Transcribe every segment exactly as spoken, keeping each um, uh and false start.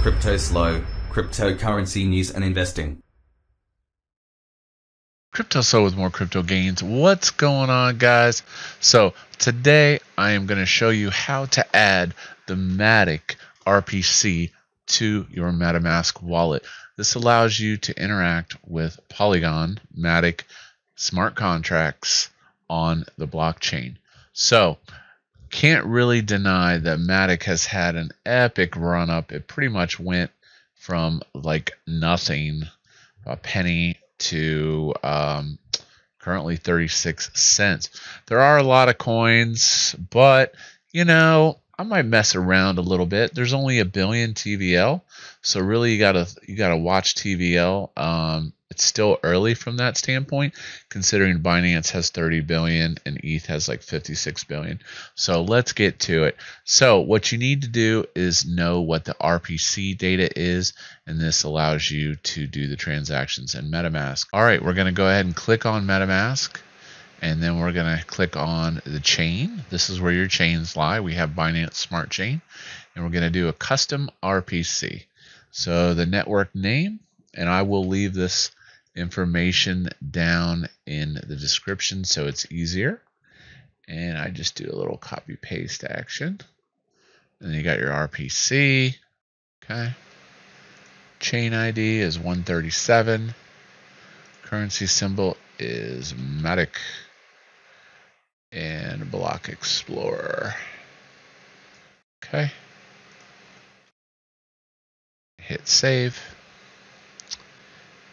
CryptoSlo, cryptocurrency news and investing. CryptoSlo with more crypto gains. What's going on, guys? So today I am going to show you how to add the Matic R P C to your MetaMask wallet. This allows you to interact with Polygon, Matic, smart contracts on the blockchain. So can't really deny that Matic has had an epic run up. It pretty much went from like nothing, a penny, to um, currently thirty-six cents. There are a lot of coins, but you know, I might mess around a little bit. There's only a billion T V L, so really you gotta you gotta watch T V L. Um, it's still early from that standpoint, considering Binance has thirty billion and E T H has like fifty-six billion. So let's get to it. So what you need to do is know what the R P C data is, and this allows you to do the transactions in MetaMask. All right, we're gonna go ahead and click on MetaMask, and then we're gonna click on the chain. This is where your chains lie. We have Binance Smart Chain, and we're gonna do a custom R P C. So the network name, and I will leave this information down in the description so it's easier, and I just do a little copy paste action, and you got your R P C. Okay, chain I D is one thirty-seven, currency symbol is Matic, and block explorer. Okay, hit save.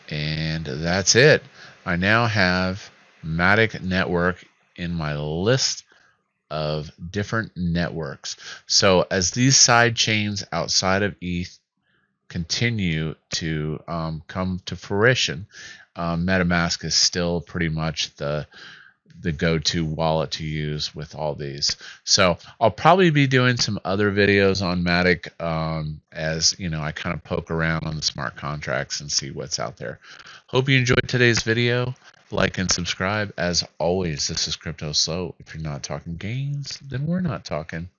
And that's it. I now have Matic Network in my list of different networks. So as these side chains outside of E T H continue to um, come to fruition, um, MetaMask is still pretty much the the go-to wallet to use with all these. So I'll probably be doing some other videos on Matic um, as you know, I kind of poke around on the smart contracts and see what's out there. Hope you enjoyed today's video. Like and subscribe. As always, this is CryptoSlo. If you're not talking gains, then we're not talking.